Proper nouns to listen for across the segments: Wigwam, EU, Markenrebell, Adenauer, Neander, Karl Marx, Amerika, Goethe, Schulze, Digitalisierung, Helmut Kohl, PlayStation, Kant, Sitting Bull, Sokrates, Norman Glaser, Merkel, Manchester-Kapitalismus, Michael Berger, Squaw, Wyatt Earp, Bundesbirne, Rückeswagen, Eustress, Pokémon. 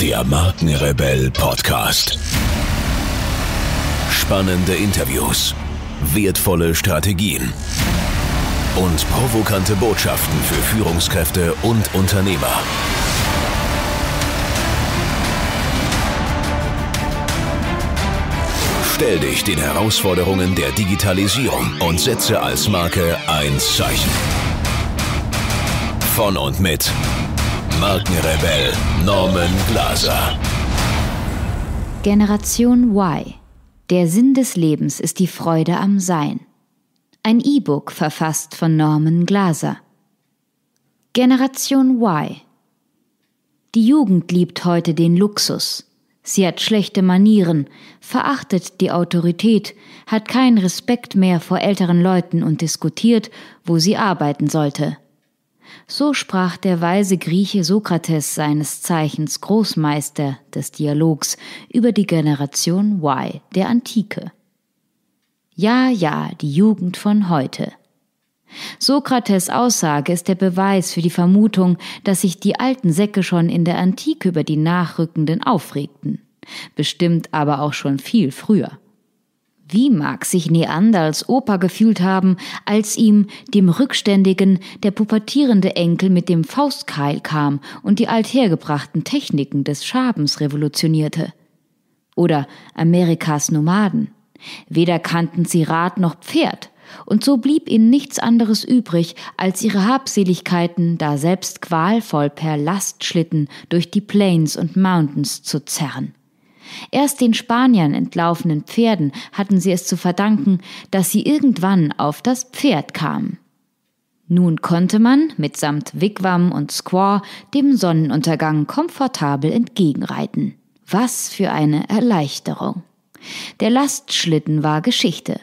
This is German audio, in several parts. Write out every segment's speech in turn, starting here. Der Markenrebell Podcast. Spannende Interviews, wertvolle Strategien und provokante Botschaften für Führungskräfte und Unternehmer. Stell dich den Herausforderungen der Digitalisierung und setze als Marke ein Zeichen. Von und mit Markenrebell Norman Glaser. Generation Y. Der Sinn des Lebens ist die Freude am Sein. Ein E-Book verfasst von Norman Glaser. Generation Y. Die Jugend liebt heute den Luxus. Sie hat schlechte Manieren, verachtet die Autorität, hat keinen Respekt mehr vor älteren Leuten und diskutiert, wo sie arbeiten sollte. So sprach der weise Grieche Sokrates, seines Zeichens Großmeister des Dialogs, über die Generation Y der Antike. Ja, die Jugend von heute. Sokrates' Aussage ist der Beweis für die Vermutung, dass sich die alten Säcke schon in der Antike über die Nachrückenden aufregten, bestimmt aber auch schon viel früher. Wie mag sich Neander als Opa gefühlt haben, als ihm, dem Rückständigen, der pubertierende Enkel mit dem Faustkeil kam und die althergebrachten Techniken des Schabens revolutionierte? Oder Amerikas Nomaden. Weder kannten sie Rad noch Pferd, und so blieb ihnen nichts anderes übrig, als ihre Habseligkeiten daselbst qualvoll per Lastschlitten durch die Plains und Mountains zu zerren. Erst den Spaniern entlaufenen Pferden hatten sie es zu verdanken, dass sie irgendwann auf das Pferd kamen. Nun konnte man, mitsamt Wigwam und Squaw, dem Sonnenuntergang komfortabel entgegenreiten. Was für eine Erleichterung! Der Lastschlitten war Geschichte.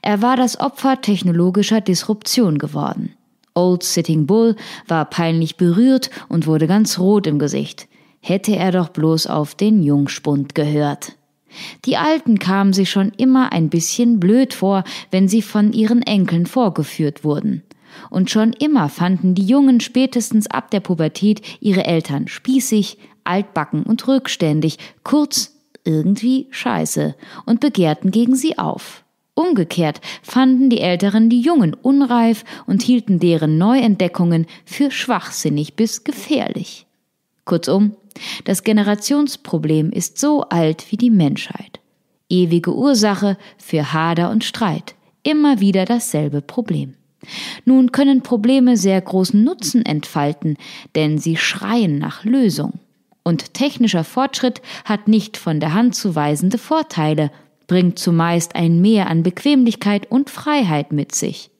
Er war das Opfer technologischer Disruption geworden. Old Sitting Bull war peinlich berührt und wurde ganz rot im Gesicht. Hätte er doch bloß auf den Jungspund gehört. Die Alten kamen sich schon immer ein bisschen blöd vor, wenn sie von ihren Enkeln vorgeführt wurden. Und schon immer fanden die Jungen spätestens ab der Pubertät ihre Eltern spießig, altbacken und rückständig, kurz irgendwie scheiße, und begehrten gegen sie auf. Umgekehrt fanden die Älteren die Jungen unreif und hielten deren Neuentdeckungen für schwachsinnig bis gefährlich. Kurzum, das Generationsproblem ist so alt wie die Menschheit. Ewige Ursache für Hader und Streit. Immer wieder dasselbe Problem. Nun können Probleme sehr großen Nutzen entfalten, denn sie schreien nach Lösung. Und technischer Fortschritt hat nicht von der Hand zu weisende Vorteile, bringt zumeist ein Mehr an Bequemlichkeit und Freiheit mit sich.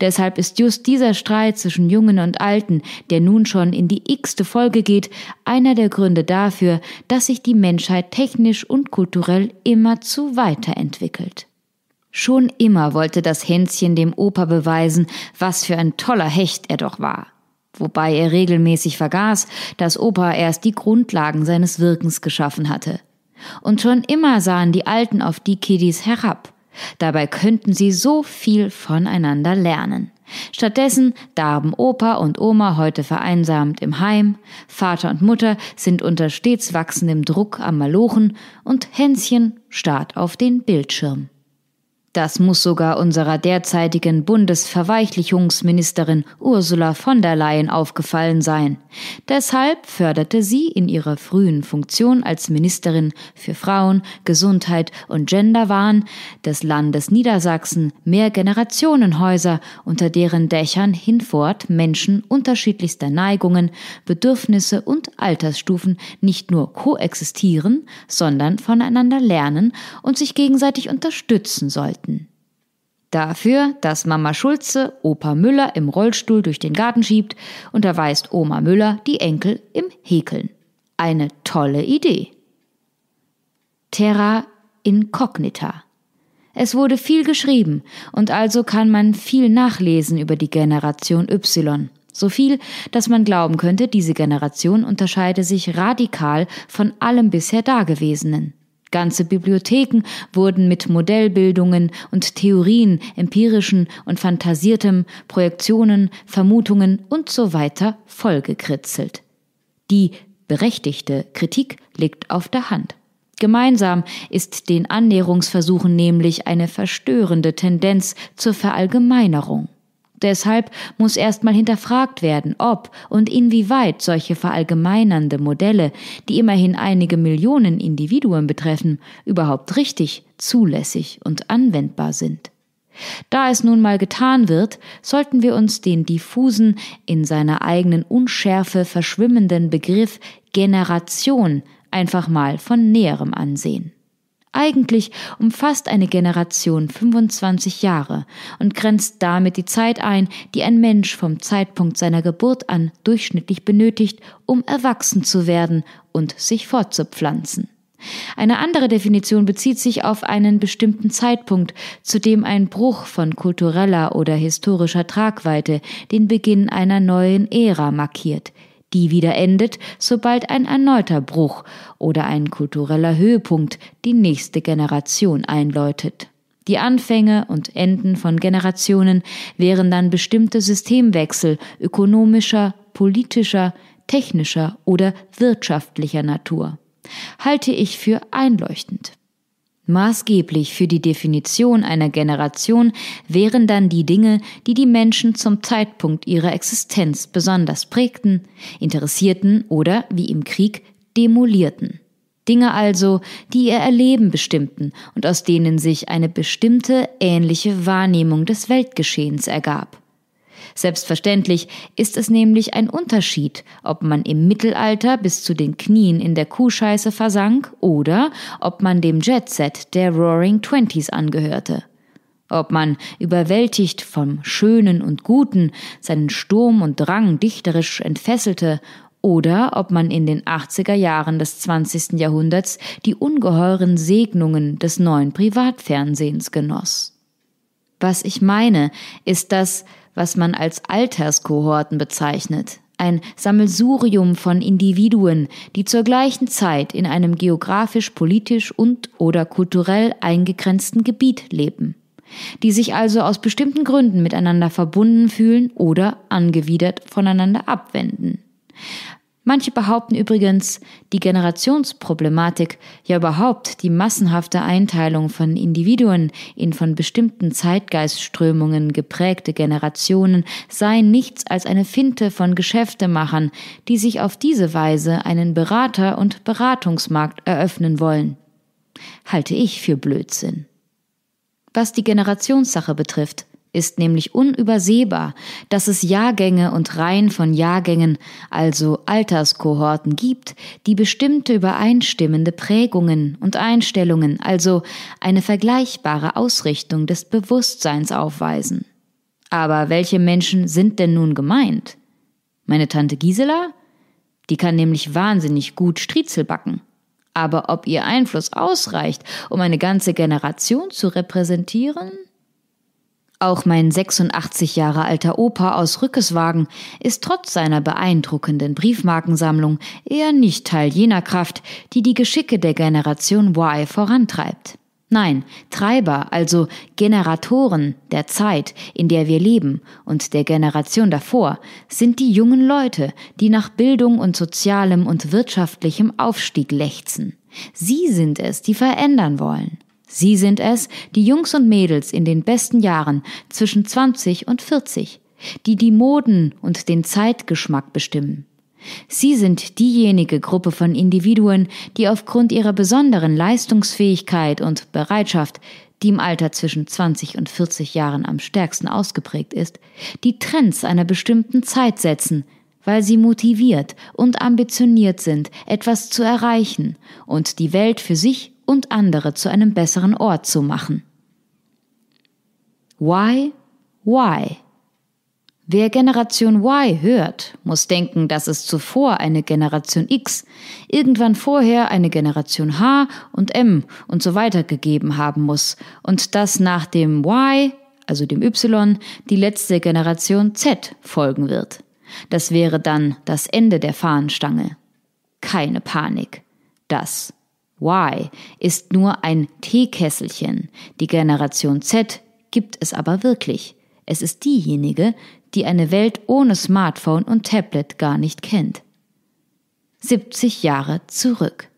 Deshalb ist just dieser Streit zwischen Jungen und Alten, der nun schon in die x-te Folge geht, einer der Gründe dafür, dass sich die Menschheit technisch und kulturell immerzu weiterentwickelt. Schon immer wollte das Hänschen dem Opa beweisen, was für ein toller Hecht er doch war. Wobei er regelmäßig vergaß, dass Opa erst die Grundlagen seines Wirkens geschaffen hatte. Und schon immer sahen die Alten auf die Kiddies herab. Dabei könnten sie so viel voneinander lernen. Stattdessen darben Opa und Oma heute vereinsamt im Heim, Vater und Mutter sind unter stets wachsendem Druck am Malochen und Hänschen starrt auf den Bildschirm. Das muss sogar unserer derzeitigen Bundesverweichlichungsministerin Ursula von der Leyen aufgefallen sein. Deshalb förderte sie in ihrer frühen Funktion als Ministerin für Frauen, Gesundheit und Genderwahn des Landes Niedersachsen Mehrgenerationenhäuser, unter deren Dächern hinfort Menschen unterschiedlichster Neigungen, Bedürfnisse und Altersstufen nicht nur koexistieren, sondern voneinander lernen und sich gegenseitig unterstützen sollten. Dafür, dass Mama Schulze Opa Müller im Rollstuhl durch den Garten schiebt, unterweist Oma Müller die Enkel im Häkeln. Eine tolle Idee. Terra incognita. Es wurde viel geschrieben und also kann man viel nachlesen über die Generation Y. So viel, dass man glauben könnte, diese Generation unterscheide sich radikal von allem bisher Dagewesenen. Ganze Bibliotheken wurden mit Modellbildungen und Theorien, empirischen und fantasiertem, Projektionen, Vermutungen und so weiter vollgekritzelt. Die Berechtigte Kritik liegt auf der Hand. Gemeinsam ist den Annäherungsversuchen nämlich eine verstörende Tendenz zur Verallgemeinerung. Deshalb muss erstmal hinterfragt werden, ob und inwieweit solche verallgemeinernde Modelle, die immerhin einige Millionen Individuen betreffen, überhaupt richtig, zulässig und anwendbar sind. Da es nun mal getan wird, sollten wir uns den diffusen, in seiner eigenen Unschärfe verschwimmenden Begriff Generation einfach mal von Näherem ansehen. Eigentlich umfasst eine Generation 25 Jahre und grenzt damit die Zeit ein, die ein Mensch vom Zeitpunkt seiner Geburt an durchschnittlich benötigt, um erwachsen zu werden und sich fortzupflanzen. Eine andere Definition bezieht sich auf einen bestimmten Zeitpunkt, zu dem ein Bruch von kultureller oder historischer Tragweite den Beginn einer neuen Ära markiert, die wieder endet, sobald ein erneuter Bruch oder ein kultureller Höhepunkt die nächste Generation einläutet. Die Anfänge und Enden von Generationen wären dann bestimmte Systemwechsel ökonomischer, politischer, technischer oder wirtschaftlicher Natur. Halte ich für einleuchtend. Maßgeblich für die Definition einer Generation wären dann die Dinge, die die Menschen zum Zeitpunkt ihrer Existenz besonders prägten, interessierten oder, wie im Krieg, demolierten. Dinge also, die ihr Erleben bestimmten und aus denen sich eine bestimmte ähnliche Wahrnehmung des Weltgeschehens ergab. Selbstverständlich ist es nämlich ein Unterschied, ob man im Mittelalter bis zu den Knien in der Kuhscheiße versank oder ob man dem Jet-Set der Roaring Twenties angehörte. Ob man, überwältigt vom Schönen und Guten, seinen Sturm und Drang dichterisch entfesselte oder ob man in den 80er Jahren des 20. Jahrhunderts die ungeheuren Segnungen des neuen Privatfernsehens genoss. Was ich meine, ist das, was man als Alterskohorten bezeichnet, ein Sammelsurium von Individuen, die zur gleichen Zeit in einem geografisch, politisch und/oder kulturell eingegrenzten Gebiet leben, die sich also aus bestimmten Gründen miteinander verbunden fühlen oder angewidert voneinander abwenden. Manche behaupten übrigens, die Generationsproblematik, ja überhaupt die massenhafte Einteilung von Individuen in von bestimmten Zeitgeistströmungen geprägte Generationen, sei nichts als eine Finte von Geschäftemachern, die sich auf diese Weise einen Berater- und Beratungsmarkt eröffnen wollen. Halte ich für Blödsinn. Was die Generationssache betrifft, ist nämlich unübersehbar, dass es Jahrgänge und Reihen von Jahrgängen, also Alterskohorten gibt, die bestimmte übereinstimmende Prägungen und Einstellungen, also eine vergleichbare Ausrichtung des Bewusstseins aufweisen. Aber welche Menschen sind denn nun gemeint? Meine Tante Gisela? Die kann nämlich wahnsinnig gut Striezel backen. Aber ob ihr Einfluss ausreicht, um eine ganze Generation zu repräsentieren? Auch mein 86 Jahre alter Opa aus Rückeswagen ist trotz seiner beeindruckenden Briefmarkensammlung eher nicht Teil jener Kraft, die die Geschicke der Generation Y vorantreibt. Nein, Treiber, also Generatoren der Zeit, in der wir leben, und der Generation davor, sind die jungen Leute, die nach Bildung und sozialem und wirtschaftlichem Aufstieg lechzen. Sie sind es, die verändern wollen. Sie sind es, die Jungs und Mädels in den besten Jahren zwischen 20 und 40, die die Moden und den Zeitgeschmack bestimmen. Sie sind diejenige Gruppe von Individuen, die aufgrund ihrer besonderen Leistungsfähigkeit und Bereitschaft, die im Alter zwischen 20 und 40 Jahren am stärksten ausgeprägt ist, die Trends einer bestimmten Zeit setzen, weil sie motiviert und ambitioniert sind, etwas zu erreichen und die Welt für sich und andere zu einem besseren Ort zu machen. Why? Wer Generation Y hört, muss denken, dass es zuvor eine Generation X, irgendwann vorher eine Generation H und M und so weiter gegeben haben muss und dass nach dem Y, also dem Y, die letzte Generation Z folgen wird. Das wäre dann das Ende der Fahnenstange. Keine Panik. Das Y ist nur ein Teekesselchen. Die Generation Z gibt es aber wirklich. Es ist diejenige, die eine Welt ohne Smartphone und Tablet gar nicht kennt. 70 Jahre zurück.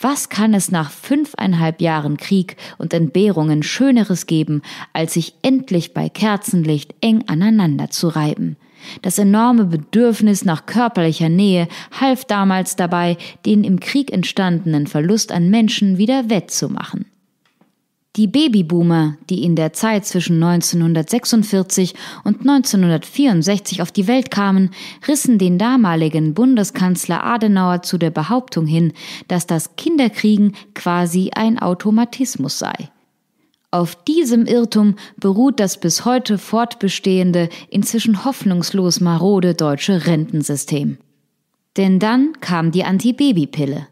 Was kann es nach 5,5 Jahren Krieg und Entbehrungen Schöneres geben, als sich endlich bei Kerzenlicht eng aneinander zu reiben? Das enorme Bedürfnis nach körperlicher Nähe half damals dabei, den im Krieg entstandenen Verlust an Menschen wieder wettzumachen. Die Babyboomer, die in der Zeit zwischen 1946 und 1964 auf die Welt kamen, rissen den damaligen Bundeskanzler Adenauer zu der Behauptung hin, dass das Kinderkriegen quasi ein Automatismus sei. Auf diesem Irrtum beruht das bis heute fortbestehende, inzwischen hoffnungslos marode deutsche Rentensystem. Denn dann kam die Antibabypille.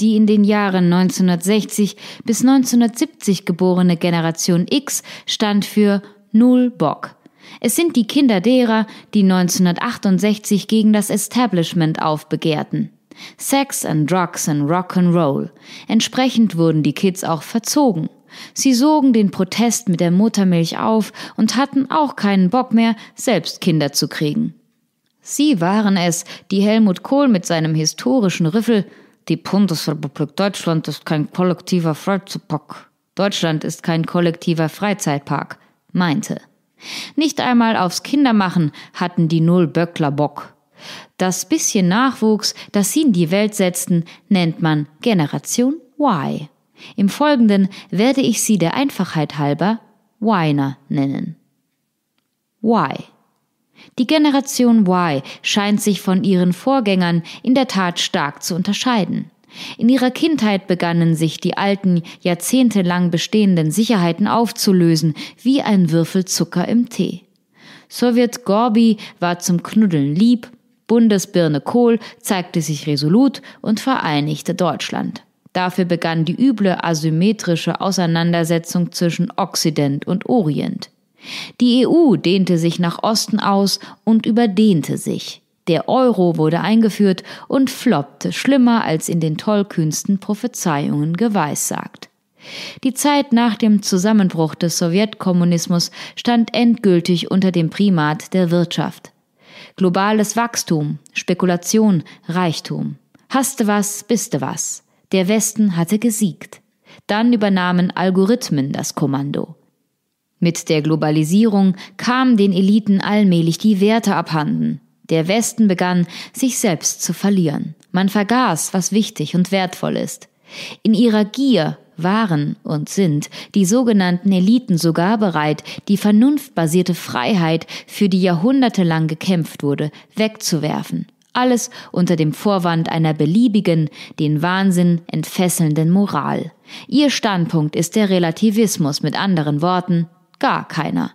Die in den Jahren 1960 bis 1970 geborene Generation X stand für Null Bock. Es sind die Kinder derer, die 1968 gegen das Establishment aufbegehrten. Sex and Drugs and Rock'n'Roll. Entsprechend wurden die Kids auch verzogen. Sie sogen den Protest mit der Muttermilch auf und hatten auch keinen Bock mehr, selbst Kinder zu kriegen. Sie waren es, die Helmut Kohl mit seinem historischen Riffel „Die Bundesrepublik Deutschland ist kein kollektiver Freizeitpark. Deutschland ist kein kollektiver Freizeitpark“, meinte. Nicht einmal aufs Kindermachen hatten die Nullböckler Bock. Das bisschen Nachwuchs, das sie in die Welt setzten, nennt man Generation Y. Im Folgenden werde ich sie der Einfachheit halber Whiner nennen. Y. Die Generation Y scheint sich von ihren Vorgängern in der Tat stark zu unterscheiden. In ihrer Kindheit begannen sich die alten, jahrzehntelang bestehenden Sicherheiten aufzulösen, wie ein Würfel Zucker im Tee. Sowjet Gorby war zum Knuddeln lieb, Bundesbirne Kohl zeigte sich resolut und vereinigte Deutschland. Dafür begann die üble asymmetrische Auseinandersetzung zwischen Okzident und Orient. Die EU dehnte sich nach Osten aus und überdehnte sich. Der Euro wurde eingeführt und floppte schlimmer als in den tollkühnsten Prophezeiungen geweissagt. Die Zeit nach dem Zusammenbruch des Sowjetkommunismus stand endgültig unter dem Primat der Wirtschaft. Globales Wachstum, Spekulation, Reichtum. Hasste was, biste was. Der Westen hatte gesiegt. Dann übernahmen Algorithmen das Kommando. Mit der Globalisierung kamen den Eliten allmählich die Werte abhanden. Der Westen begann, sich selbst zu verlieren. Man vergaß, was wichtig und wertvoll ist. In ihrer Gier waren und sind die sogenannten Eliten sogar bereit, die vernunftbasierte Freiheit, für die jahrhundertelang gekämpft wurde, wegzuwerfen. Alles unter dem Vorwand einer beliebigen, den Wahnsinn entfesselnden Moral. Ihr Standpunkt ist der Relativismus, mit anderen Worten – gar keiner.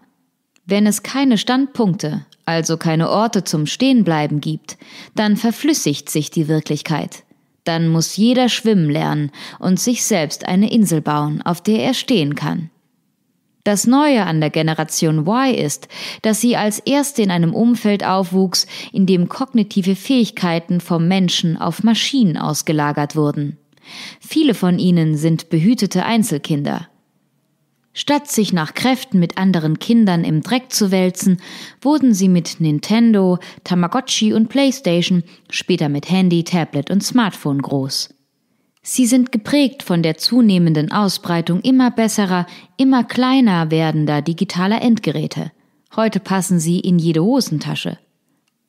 Wenn es keine Standpunkte, also keine Orte zum Stehenbleiben gibt, dann verflüssigt sich die Wirklichkeit. Dann muss jeder schwimmen lernen und sich selbst eine Insel bauen, auf der er stehen kann. Das Neue an der Generation Y ist, dass sie als erste in einem Umfeld aufwuchs, in dem kognitive Fähigkeiten vom Menschen auf Maschinen ausgelagert wurden. Viele von ihnen sind behütete Einzelkinder. Statt sich nach Kräften mit anderen Kindern im Dreck zu wälzen, wurden sie mit Nintendo, Tamagotchi und PlayStation, später mit Handy, Tablet und Smartphone groß. Sie sind geprägt von der zunehmenden Ausbreitung immer besserer, immer kleiner werdender digitaler Endgeräte. Heute passen sie in jede Hosentasche.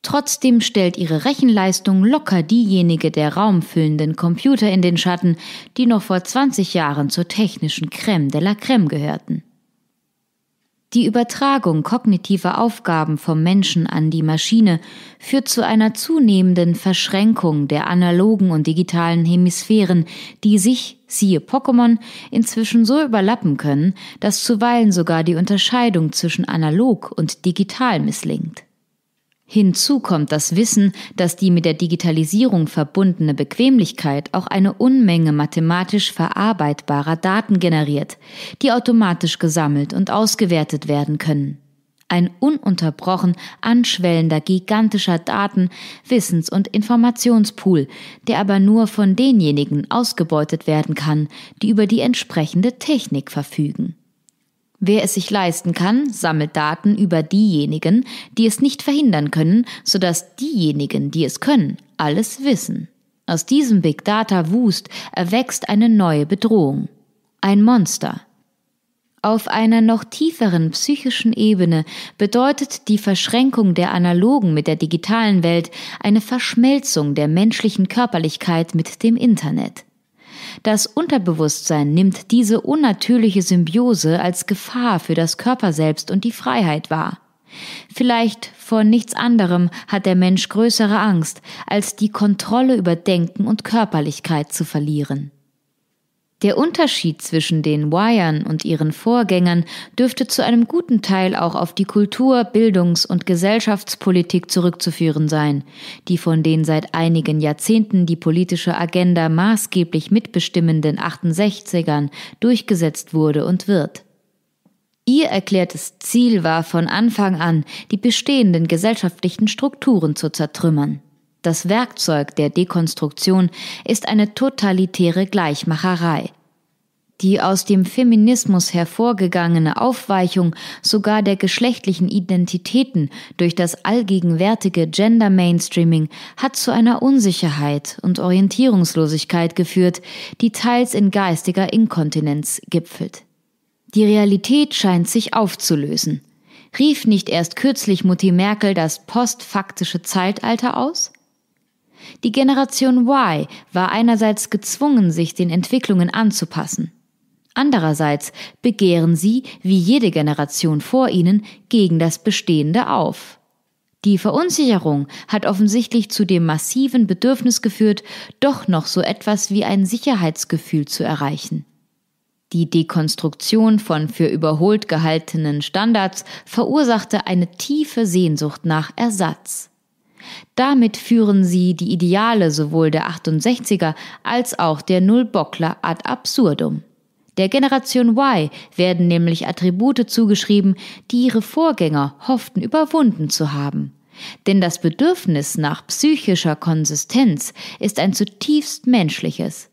Trotzdem stellt ihre Rechenleistung locker diejenige der raumfüllenden Computer in den Schatten, die noch vor 20 Jahren zur technischen Crème de la Crème gehörten. Die Übertragung kognitiver Aufgaben vom Menschen an die Maschine führt zu einer zunehmenden Verschränkung der analogen und digitalen Hemisphären, die sich, siehe Pokémon, inzwischen so überlappen können, dass zuweilen sogar die Unterscheidung zwischen analog und digital misslingt. Hinzu kommt das Wissen, dass die mit der Digitalisierung verbundene Bequemlichkeit auch eine Unmenge mathematisch verarbeitbarer Daten generiert, die automatisch gesammelt und ausgewertet werden können. Ein ununterbrochen anschwellender, gigantischer Daten-, Wissens- und Informationspool, der aber nur von denjenigen ausgebeutet werden kann, die über die entsprechende Technik verfügen. Wer es sich leisten kann, sammelt Daten über diejenigen, die es nicht verhindern können, sodass diejenigen, die es können, alles wissen. Aus diesem Big Data Wust erwächst eine neue Bedrohung. Ein Monster. Auf einer noch tieferen psychischen Ebene bedeutet die Verschränkung der analogen mit der digitalen Welt eine Verschmelzung der menschlichen Körperlichkeit mit dem Internet. Das Unterbewusstsein nimmt diese unnatürliche Symbiose als Gefahr für das Körper selbst und die Freiheit wahr. Vielleicht vor nichts anderem hat der Mensch größere Angst, als die Kontrolle über Denken und Körperlichkeit zu verlieren. Der Unterschied zwischen den Yern und ihren Vorgängern dürfte zu einem guten Teil auch auf die Kultur-, Bildungs- und Gesellschaftspolitik zurückzuführen sein, die von den seit einigen Jahrzehnten die politische Agenda maßgeblich mitbestimmenden 68ern durchgesetzt wurde und wird. Ihr erklärtes Ziel war von Anfang an, die bestehenden gesellschaftlichen Strukturen zu zertrümmern. Das Werkzeug der Dekonstruktion ist eine totalitäre Gleichmacherei. Die aus dem Feminismus hervorgegangene Aufweichung sogar der geschlechtlichen Identitäten durch das allgegenwärtige Gender-Mainstreaming hat zu einer Unsicherheit und Orientierungslosigkeit geführt, die teils in geistiger Inkontinenz gipfelt. Die Realität scheint sich aufzulösen. Rief nicht erst kürzlich Mutti Merkel das postfaktische Zeitalter aus? Die Generation Y war einerseits gezwungen, sich den Entwicklungen anzupassen. Andererseits begehren sie, wie jede Generation vor ihnen, gegen das Bestehende auf. Die Verunsicherung hat offensichtlich zu dem massiven Bedürfnis geführt, doch noch so etwas wie ein Sicherheitsgefühl zu erreichen. Die Dekonstruktion von für überholt gehaltenen Standards verursachte eine tiefe Sehnsucht nach Ersatz. Damit führen sie die Ideale sowohl der 68er als auch der Nullbockler ad absurdum. Der Generation Y werden nämlich Attribute zugeschrieben, die ihre Vorgänger hofften überwunden zu haben. Denn das Bedürfnis nach psychischer Konsistenz ist ein zutiefst menschliches.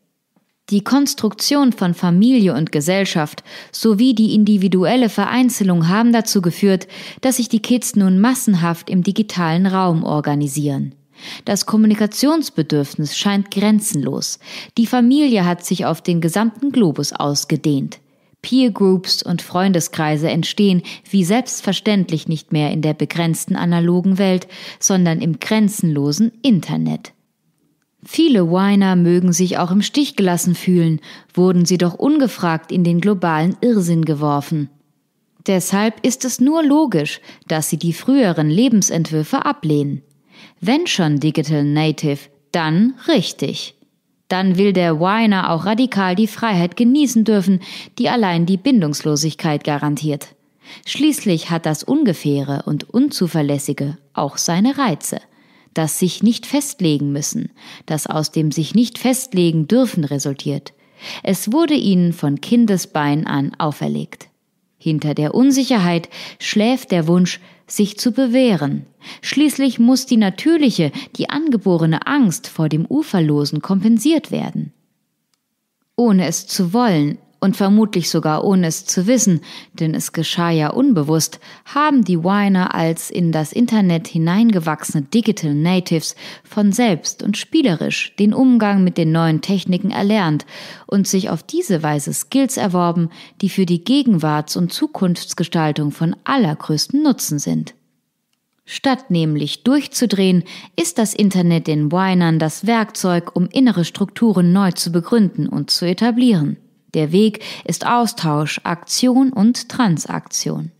Die Konstruktion von Familie und Gesellschaft sowie die individuelle Vereinzelung haben dazu geführt, dass sich die Kids nun massenhaft im digitalen Raum organisieren. Das Kommunikationsbedürfnis scheint grenzenlos. Die Familie hat sich auf den gesamten Globus ausgedehnt. Peer-Groups und Freundeskreise entstehen wie selbstverständlich nicht mehr in der begrenzten analogen Welt, sondern im grenzenlosen Internet. Viele Whiner mögen sich auch im Stich gelassen fühlen, wurden sie doch ungefragt in den globalen Irrsinn geworfen. Deshalb ist es nur logisch, dass sie die früheren Lebensentwürfe ablehnen. Wenn schon Digital Native, dann richtig. Dann will der Whiner auch radikal die Freiheit genießen dürfen, die allein die Bindungslosigkeit garantiert. Schließlich hat das Ungefähre und Unzuverlässige auch seine Reize. Das sich nicht festlegen müssen, das aus dem sich nicht festlegen dürfen resultiert. Es wurde ihnen von Kindesbein an auferlegt. Hinter der Unsicherheit schläft der Wunsch, sich zu bewähren. Schließlich muss die natürliche, die angeborene Angst vor dem Uferlosen kompensiert werden. Ohne es zu wollen und vermutlich sogar ohne es zu wissen, denn es geschah ja unbewusst, haben die Whiner als in das Internet hineingewachsene Digital Natives von selbst und spielerisch den Umgang mit den neuen Techniken erlernt und sich auf diese Weise Skills erworben, die für die Gegenwarts- und Zukunftsgestaltung von allergrößten Nutzen sind. Statt nämlich durchzudrehen, ist das Internet den Whinern das Werkzeug, um innere Strukturen neu zu begründen und zu etablieren. Der Weg ist Austausch, Aktion und Transaktion.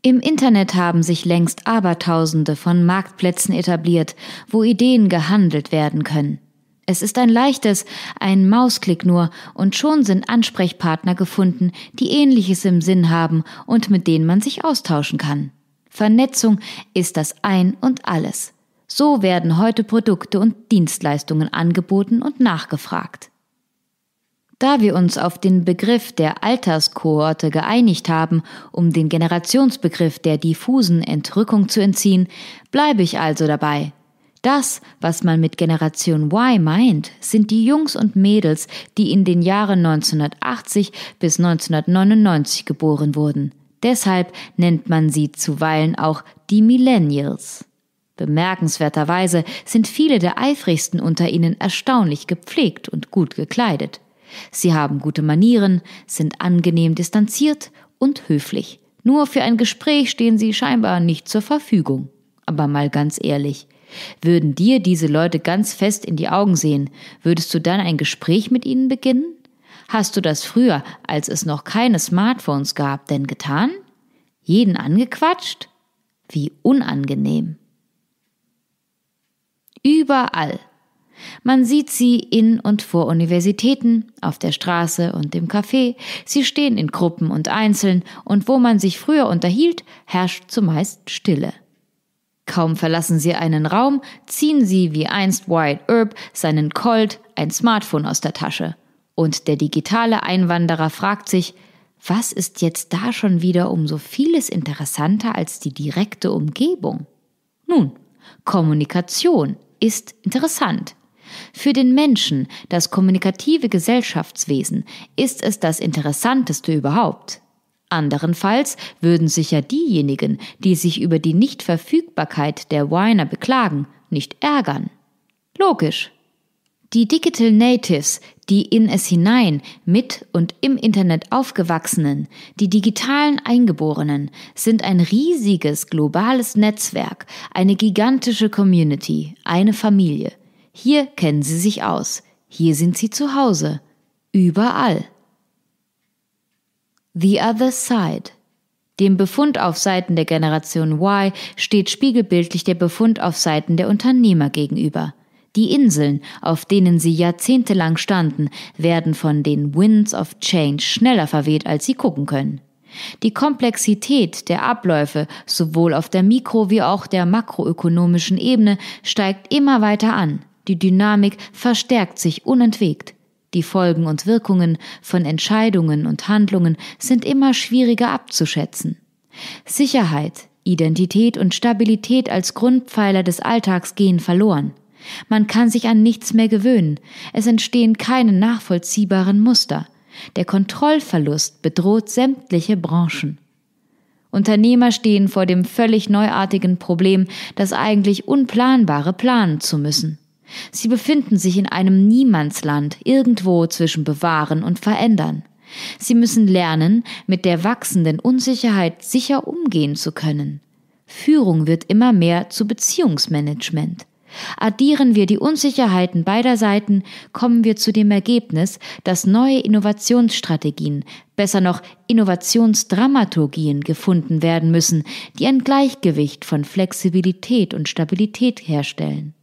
Im Internet haben sich längst Abertausende von Marktplätzen etabliert, wo Ideen gehandelt werden können. Es ist ein leichtes, ein Mausklick nur, und schon sind Ansprechpartner gefunden, die Ähnliches im Sinn haben und mit denen man sich austauschen kann. Vernetzung ist das Ein und Alles. So werden heute Produkte und Dienstleistungen angeboten und nachgefragt. Da wir uns auf den Begriff der Alterskohorte geeinigt haben, um den Generationsbegriff der diffusen Entrückung zu entziehen, bleibe ich also dabei. Das, was man mit Generation Y meint, sind die Jungs und Mädels, die in den Jahren 1980 bis 1999 geboren wurden. Deshalb nennt man sie zuweilen auch die Millennials. Bemerkenswerterweise sind viele der Eifrigsten unter ihnen erstaunlich gepflegt und gut gekleidet. Sie haben gute Manieren, sind angenehm distanziert und höflich. Nur für ein Gespräch stehen sie scheinbar nicht zur Verfügung. Aber mal ganz ehrlich, würden dir diese Leute ganz fest in die Augen sehen, würdest du dann ein Gespräch mit ihnen beginnen? Hast du das früher, als es noch keine Smartphones gab, denn getan? Jeden angequatscht? Wie unangenehm. Überall. Man sieht sie in und vor Universitäten, auf der Straße und im Café. Sie stehen in Gruppen und einzeln und wo man sich früher unterhielt, herrscht zumeist Stille. Kaum verlassen sie einen Raum, ziehen sie wie einst Wyatt Earp seinen Colt, ein Smartphone aus der Tasche. Und der digitale Einwanderer fragt sich, was ist jetzt da schon wieder um so vieles interessanter als die direkte Umgebung? Nun, Kommunikation ist interessant. Für den Menschen, das kommunikative Gesellschaftswesen, ist es das Interessanteste überhaupt. Anderenfalls würden sich ja diejenigen, die sich über die Nichtverfügbarkeit der Whiner beklagen, nicht ärgern. Logisch. Die Digital Natives, die in es hinein, mit und im Internet aufgewachsenen, die digitalen Eingeborenen, sind ein riesiges globales Netzwerk, eine gigantische Community, eine Familie. Hier kennen sie sich aus, hier sind sie zu Hause, überall. The Other Side. Dem Befund auf Seiten der Generation Y steht spiegelbildlich der Befund auf Seiten der Unternehmer gegenüber. Die Inseln, auf denen sie jahrzehntelang standen, werden von den Winds of Change schneller verweht, als sie gucken können. Die Komplexität der Abläufe, sowohl auf der Mikro- wie auch der makroökonomischen Ebene, steigt immer weiter an. Die Dynamik verstärkt sich unentwegt. Die Folgen und Wirkungen von Entscheidungen und Handlungen sind immer schwieriger abzuschätzen. Sicherheit, Identität und Stabilität als Grundpfeiler des Alltags gehen verloren. Man kann sich an nichts mehr gewöhnen. Es entstehen keine nachvollziehbaren Muster. Der Kontrollverlust bedroht sämtliche Branchen. Unternehmer stehen vor dem völlig neuartigen Problem, das eigentlich Unplanbare planen zu müssen. Sie befinden sich in einem Niemandsland, irgendwo zwischen Bewahren und Verändern. Sie müssen lernen, mit der wachsenden Unsicherheit sicher umgehen zu können. Führung wird immer mehr zu Beziehungsmanagement. Addieren wir die Unsicherheiten beider Seiten, kommen wir zu dem Ergebnis, dass neue Innovationsstrategien, besser noch Innovationsdramaturgien gefunden werden müssen, die ein Gleichgewicht von Flexibilität und Stabilität herstellen.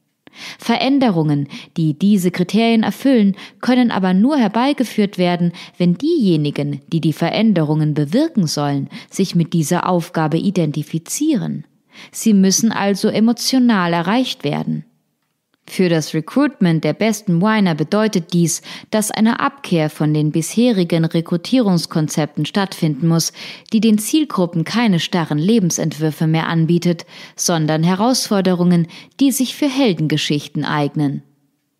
Veränderungen, die diese Kriterien erfüllen, können aber nur herbeigeführt werden, wenn diejenigen, die die Veränderungen bewirken sollen, sich mit dieser Aufgabe identifizieren. Sie müssen also emotional erreicht werden. Für das Recruitment der besten Whiner bedeutet dies, dass eine Abkehr von den bisherigen Rekrutierungskonzepten stattfinden muss, die den Zielgruppen keine starren Lebensentwürfe mehr anbietet, sondern Herausforderungen, die sich für Heldengeschichten eignen.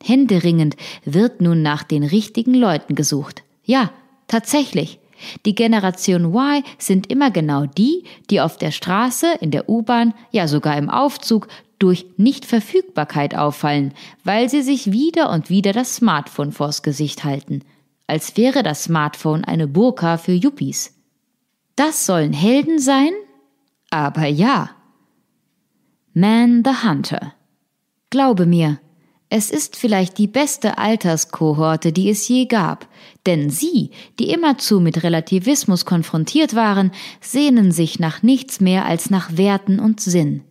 Händeringend wird nun nach den richtigen Leuten gesucht. Ja, tatsächlich. Die Generation Y sind immer genau die, die auf der Straße, in der U-Bahn, ja sogar im Aufzug durch Nichtverfügbarkeit auffallen, weil sie sich wieder und wieder das Smartphone vors Gesicht halten. Als wäre das Smartphone eine Burka für Yuppies. Das sollen Helden sein? Aber ja. Man the Hunter. Glaube mir, es ist vielleicht die beste Alterskohorte, die es je gab, denn sie, die immerzu mit Relativismus konfrontiert waren, sehnen sich nach nichts mehr als nach Werten und Sinn.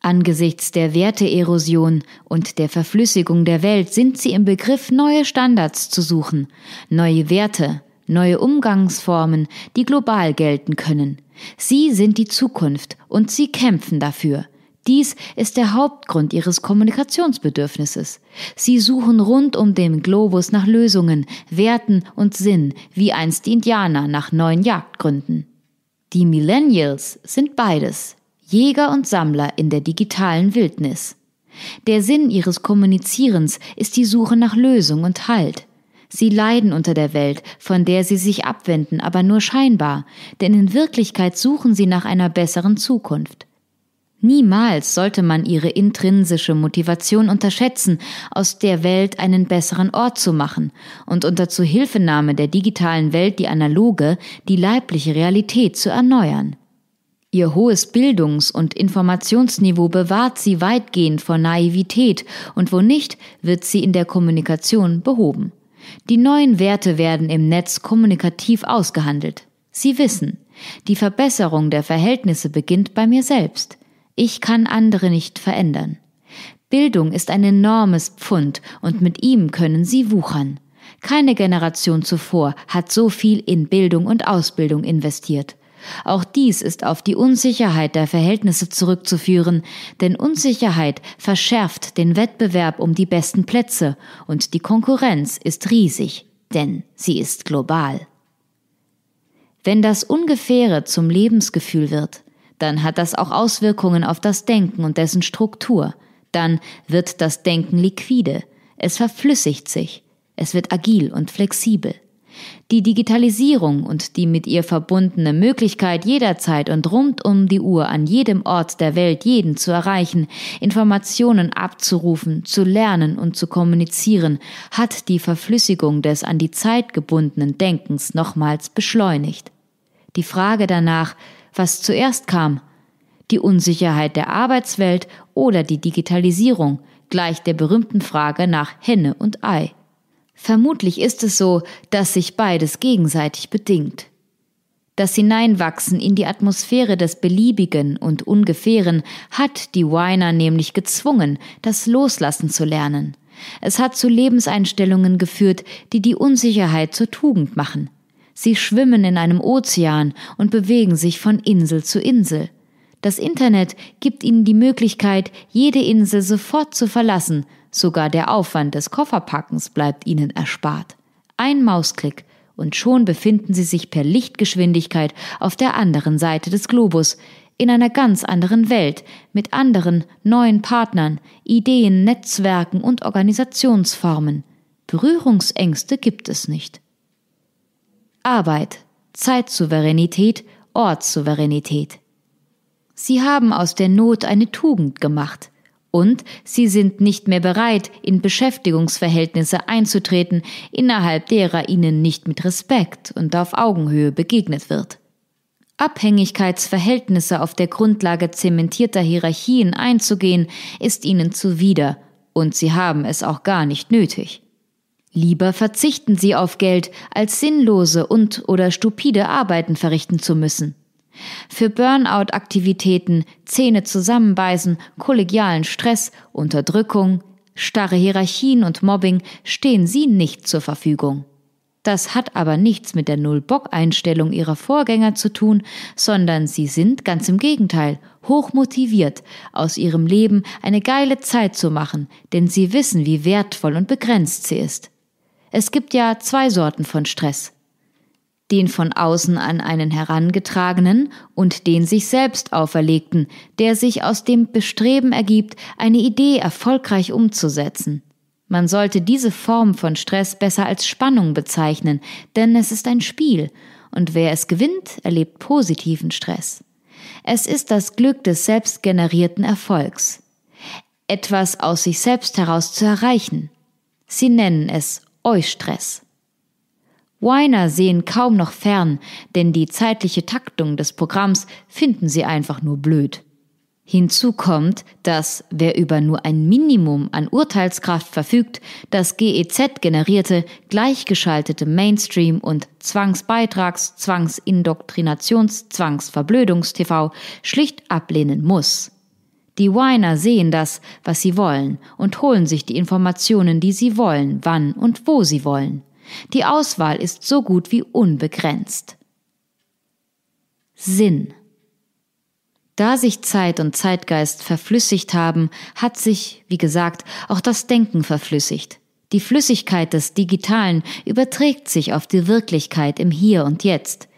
Angesichts der Werteerosion und der Verflüssigung der Welt sind sie im Begriff, neue Standards zu suchen, neue Werte, neue Umgangsformen, die global gelten können. Sie sind die Zukunft und sie kämpfen dafür. Dies ist der Hauptgrund ihres Kommunikationsbedürfnisses. Sie suchen rund um den Globus nach Lösungen, Werten und Sinn, wie einst die Indianer nach neuen Jagdgründen. Die Millennials sind beides, Jäger und Sammler in der digitalen Wildnis. Der Sinn ihres Kommunizierens ist die Suche nach Lösung und Halt. Sie leiden unter der Welt, von der sie sich abwenden, aber nur scheinbar, denn in Wirklichkeit suchen sie nach einer besseren Zukunft. Niemals sollte man ihre intrinsische Motivation unterschätzen, aus der Welt einen besseren Ort zu machen und unter Zuhilfenahme der digitalen Welt die analoge, die leibliche Realität zu erneuern. Ihr hohes Bildungs- und Informationsniveau bewahrt sie weitgehend vor Naivität und wo nicht, wird sie in der Kommunikation behoben. Die neuen Werte werden im Netz kommunikativ ausgehandelt. Sie wissen, die Verbesserung der Verhältnisse beginnt bei mir selbst. Ich kann andere nicht verändern. Bildung ist ein enormes Pfund und mit ihm können sie wuchern. Keine Generation zuvor hat so viel in Bildung und Ausbildung investiert. Auch dies ist auf die Unsicherheit der Verhältnisse zurückzuführen, denn Unsicherheit verschärft den Wettbewerb um die besten Plätze und die Konkurrenz ist riesig, denn sie ist global. Wenn das Ungefähre zum Lebensgefühl wird, dann hat das auch Auswirkungen auf das Denken und dessen Struktur. Dann wird das Denken liquide, es verflüssigt sich, es wird agil und flexibel. Die Digitalisierung und die mit ihr verbundene Möglichkeit, jederzeit und rund um die Uhr an jedem Ort der Welt jeden zu erreichen, Informationen abzurufen, zu lernen und zu kommunizieren, hat die Verflüssigung des an die Zeit gebundenen Denkens nochmals beschleunigt. Die Frage danach, was zuerst kam, die Unsicherheit der Arbeitswelt oder die Digitalisierung, gleicht der berühmten Frage nach Henne und Ei. Vermutlich ist es so, dass sich beides gegenseitig bedingt. Das Hineinwachsen in die Atmosphäre des Beliebigen und Ungefähren hat die Weiner nämlich gezwungen, das Loslassen zu lernen. Es hat zu Lebenseinstellungen geführt, die die Unsicherheit zur Tugend machen. Sie schwimmen in einem Ozean und bewegen sich von Insel zu Insel. Das Internet gibt ihnen die Möglichkeit, jede Insel sofort zu verlassen. Sogar der Aufwand des Kofferpackens bleibt ihnen erspart. Ein Mausklick und schon befinden sie sich per Lichtgeschwindigkeit auf der anderen Seite des Globus, in einer ganz anderen Welt, mit anderen, neuen Partnern, Ideen, Netzwerken und Organisationsformen. Berührungsängste gibt es nicht. Arbeit, Zeitsouveränität, Ortssouveränität. Sie haben aus der Not eine Tugend gemacht. Und sie sind nicht mehr bereit, in Beschäftigungsverhältnisse einzutreten, innerhalb derer ihnen nicht mit Respekt und auf Augenhöhe begegnet wird. Abhängigkeitsverhältnisse auf der Grundlage zementierter Hierarchien einzugehen, ist ihnen zuwider, und sie haben es auch gar nicht nötig. Lieber verzichten sie auf Geld, als sinnlose und/oder stupide Arbeiten verrichten zu müssen. Für Burnout-Aktivitäten, Zähne zusammenbeißen, kollegialen Stress, Unterdrückung, starre Hierarchien und Mobbing stehen sie nicht zur Verfügung. Das hat aber nichts mit der Null-Bock-Einstellung ihrer Vorgänger zu tun, sondern sie sind, ganz im Gegenteil, hochmotiviert, aus ihrem Leben eine geile Zeit zu machen, denn sie wissen, wie wertvoll und begrenzt sie ist. Es gibt ja zwei Sorten von Stress. Den von außen an einen herangetragenen und den sich selbst auferlegten, der sich aus dem Bestreben ergibt, eine Idee erfolgreich umzusetzen. Man sollte diese Form von Stress besser als Spannung bezeichnen, denn es ist ein Spiel und wer es gewinnt, erlebt positiven Stress. Es ist das Glück des selbstgenerierten Erfolgs, etwas aus sich selbst heraus zu erreichen. Sie nennen es Eustress. Weiner sehen kaum noch fern, denn die zeitliche Taktung des Programms finden sie einfach nur blöd. Hinzu kommt, dass, wer über nur ein Minimum an Urteilskraft verfügt, das GEZ-generierte, gleichgeschaltete Mainstream- und Zwangsbeitrags-, ZwangsindoktrinationsZwangsverblödungs-TV schlicht ablehnen muss. Die Weiner sehen das, was sie wollen, und holen sich die Informationen, die sie wollen, wann und wo sie wollen. Die Auswahl ist so gut wie unbegrenzt. Sinn. Da sich Zeit und Zeitgeist verflüssigt haben, hat sich, wie gesagt, auch das Denken verflüssigt. Die Flüssigkeit des Digitalen überträgt sich auf die Wirklichkeit im Hier und Jetzt.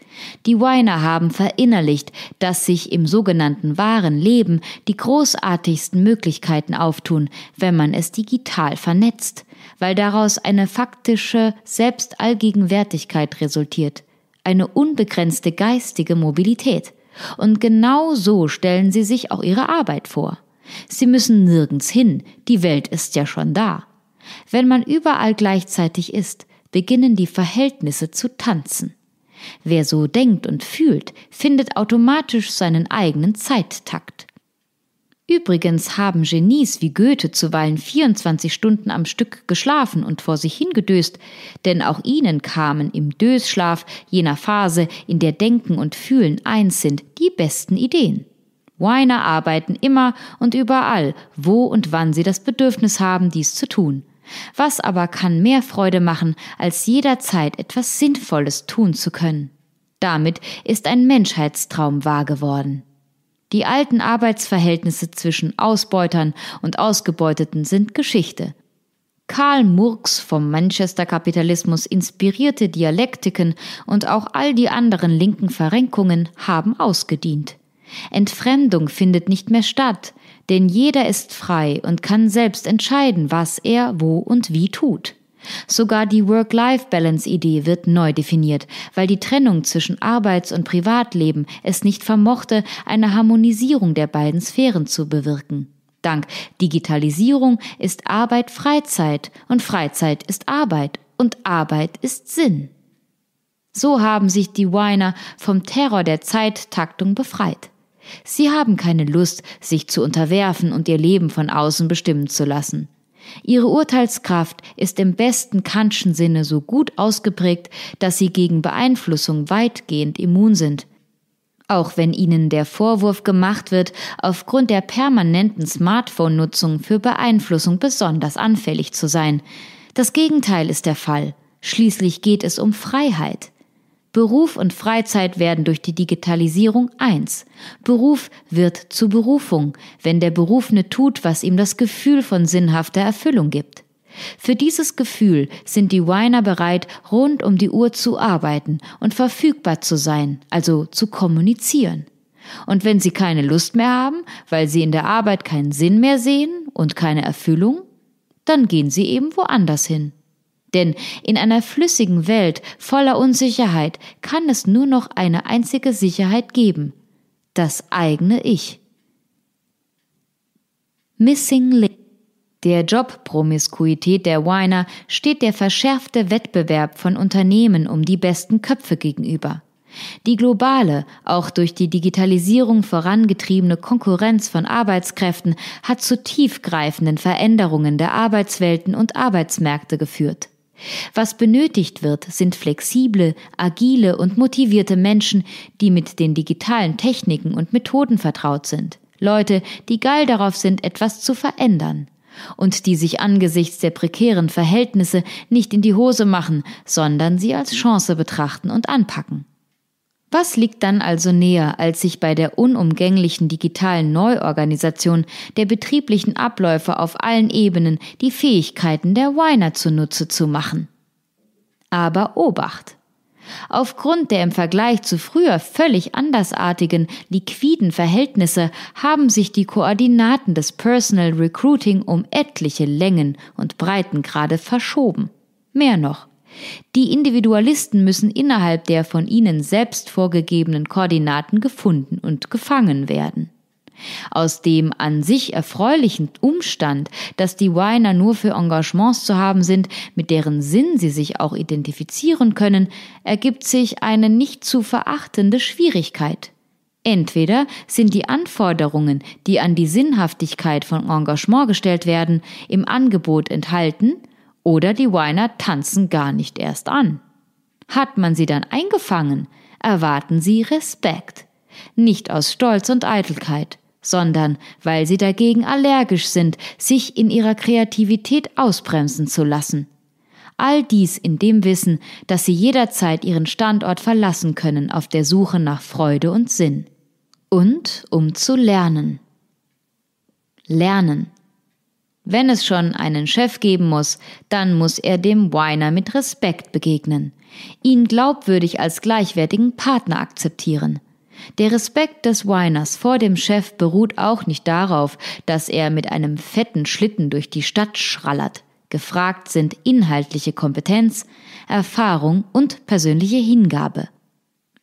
Die Weiner haben verinnerlicht, dass sich im sogenannten wahren Leben die großartigsten Möglichkeiten auftun, wenn man es digital vernetzt, weil daraus eine faktische Selbstallgegenwärtigkeit resultiert, eine unbegrenzte geistige Mobilität. Und genau so stellen sie sich auch ihre Arbeit vor. Sie müssen nirgends hin, die Welt ist ja schon da. Wenn man überall gleichzeitig ist, beginnen die Verhältnisse zu tanzen. Wer so denkt und fühlt, findet automatisch seinen eigenen Zeittakt. Übrigens haben Genies wie Goethe zuweilen 24 Stunden am Stück geschlafen und vor sich hingedöst, denn auch ihnen kamen im Dösschlaf, jener Phase, in der Denken und Fühlen eins sind, die besten Ideen. Weiner arbeiten immer und überall, wo und wann sie das Bedürfnis haben, dies zu tun. Was aber kann mehr Freude machen, als jederzeit etwas Sinnvolles tun zu können? Damit ist ein Menschheitstraum wahr geworden. Die alten Arbeitsverhältnisse zwischen Ausbeutern und Ausgebeuteten sind Geschichte. Karl Marx vom Manchester-Kapitalismus inspirierte Dialektiken und auch all die anderen linken Verrenkungen haben ausgedient. Entfremdung findet nicht mehr statt, denn jeder ist frei und kann selbst entscheiden, was er, wo und wie tut. Sogar die Work-Life-Balance-Idee wird neu definiert, weil die Trennung zwischen Arbeits- und Privatleben es nicht vermochte, eine Harmonisierung der beiden Sphären zu bewirken. Dank Digitalisierung ist Arbeit Freizeit und Freizeit ist Arbeit und Arbeit ist Sinn. So haben sich die Weiner vom Terror der Zeittaktung befreit. Sie haben keine Lust, sich zu unterwerfen und ihr Leben von außen bestimmen zu lassen. Ihre Urteilskraft ist im besten Kantschen Sinne so gut ausgeprägt, dass sie gegen Beeinflussung weitgehend immun sind. Auch wenn ihnen der Vorwurf gemacht wird, aufgrund der permanenten Smartphone-Nutzung für Beeinflussung besonders anfällig zu sein. Das Gegenteil ist der Fall. Schließlich geht es um Freiheit. Beruf und Freizeit werden durch die Digitalisierung eins. Beruf wird zu Berufung, wenn der Berufene tut, was ihm das Gefühl von sinnhafter Erfüllung gibt. Für dieses Gefühl sind die Weiner bereit, rund um die Uhr zu arbeiten und verfügbar zu sein, also zu kommunizieren. Und wenn sie keine Lust mehr haben, weil sie in der Arbeit keinen Sinn mehr sehen und keine Erfüllung, dann gehen sie eben woanders hin. Denn in einer flüssigen Welt voller Unsicherheit kann es nur noch eine einzige Sicherheit geben: das eigene Ich. Missing Link. Der Jobpromiskuität der Weiner steht der verschärfte Wettbewerb von Unternehmen um die besten Köpfe gegenüber. Die globale, auch durch die Digitalisierung vorangetriebene Konkurrenz von Arbeitskräften hat zu tiefgreifenden Veränderungen der Arbeitswelten und Arbeitsmärkte geführt. Was benötigt wird, sind flexible, agile und motivierte Menschen, die mit den digitalen Techniken und Methoden vertraut sind. Leute, die geil darauf sind, etwas zu verändern. Und die sich angesichts der prekären Verhältnisse nicht in die Hose machen, sondern sie als Chance betrachten und anpacken. Was liegt dann also näher, als sich bei der unumgänglichen digitalen Neuorganisation der betrieblichen Abläufe auf allen Ebenen die Fähigkeiten der Weiner zunutze zu machen? Aber Obacht! Aufgrund der im Vergleich zu früher völlig andersartigen, liquiden Verhältnisse haben sich die Koordinaten des Personal Recruiting um etliche Längen und Breitengrade verschoben. Mehr noch. Die Individualisten müssen innerhalb der von ihnen selbst vorgegebenen Koordinaten gefunden und gefangen werden. Aus dem an sich erfreulichen Umstand, dass die Weiner nur für Engagements zu haben sind, mit deren Sinn sie sich auch identifizieren können, ergibt sich eine nicht zu verachtende Schwierigkeit. Entweder sind die Anforderungen, die an die Sinnhaftigkeit von Engagement gestellt werden, im Angebot enthalten, oder die Weiner tanzen gar nicht erst an. Hat man sie dann eingefangen, erwarten sie Respekt. Nicht aus Stolz und Eitelkeit, sondern weil sie dagegen allergisch sind, sich in ihrer Kreativität ausbremsen zu lassen. All dies in dem Wissen, dass sie jederzeit ihren Standort verlassen können auf der Suche nach Freude und Sinn. Und um zu lernen. Lernen. Wenn es schon einen Chef geben muss, dann muss er dem Whiner mit Respekt begegnen. Ihn glaubwürdig als gleichwertigen Partner akzeptieren. Der Respekt des Whiners vor dem Chef beruht auch nicht darauf, dass er mit einem fetten Schlitten durch die Stadt schrallert. Gefragt sind inhaltliche Kompetenz, Erfahrung und persönliche Hingabe.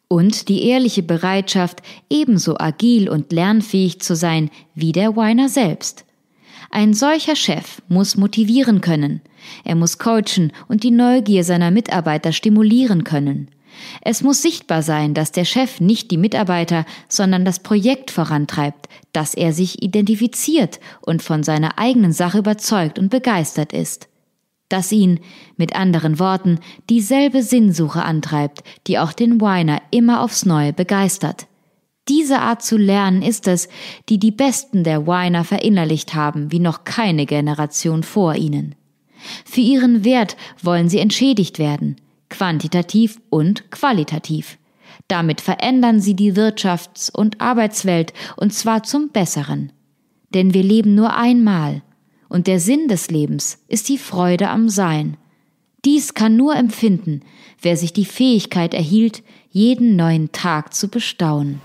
Und die ehrliche Bereitschaft, ebenso agil und lernfähig zu sein wie der Whiner selbst. Ein solcher Chef muss motivieren können. Er muss coachen und die Neugier seiner Mitarbeiter stimulieren können. Es muss sichtbar sein, dass der Chef nicht die Mitarbeiter, sondern das Projekt vorantreibt, dass er sich identifiziert und von seiner eigenen Sache überzeugt und begeistert ist. Dass ihn, mit anderen Worten, dieselbe Sinnsuche antreibt, die auch den Whiner immer aufs Neue begeistert. Diese Art zu lernen ist es, die die Besten der Whiner verinnerlicht haben, wie noch keine Generation vor ihnen. Für ihren Wert wollen sie entschädigt werden, quantitativ und qualitativ. Damit verändern sie die Wirtschafts- und Arbeitswelt, und zwar zum Besseren. Denn wir leben nur einmal, und der Sinn des Lebens ist die Freude am Sein. Dies kann nur empfinden, wer sich die Fähigkeit erhielt, jeden neuen Tag zu bestaunen.